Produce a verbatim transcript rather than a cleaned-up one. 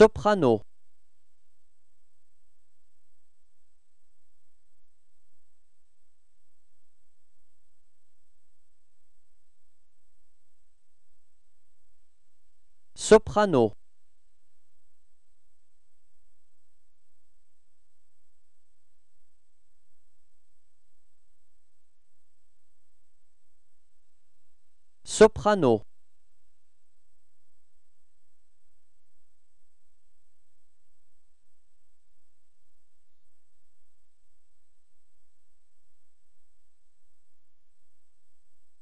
soprano. Soprano. Soprano.